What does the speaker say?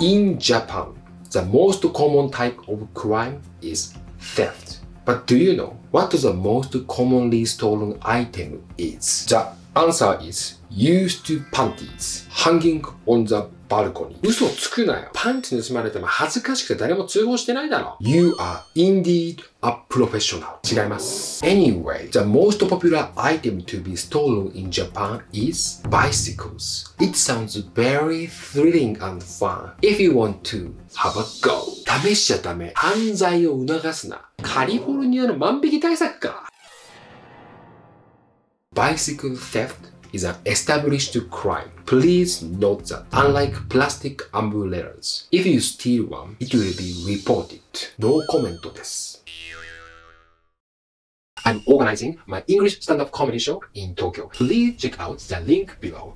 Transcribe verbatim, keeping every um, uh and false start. In Japan, the most common type of crime is theft. But do you know what the most commonly stolen item is? The answer is used panties hanging on the balcony. 嘘つくなよ。パンツ盗まれても恥ずかしくて誰も通報してないだろ。You are indeed a professional. 違います。Anyway, the most popular item to be stolen in Japan is bicycles. It sounds very thrilling and fun. If you want to, have a go. 試しちゃダメ。犯罪を促すな。カリフォルニアの万引き対策か。Bicycle theft is an established crime. Please note that, unlike plastic umbrellas, if you steal one, it will be reported. No comment. I'm organizing my English stand-up comedy show in Tokyo. Please check out the link below.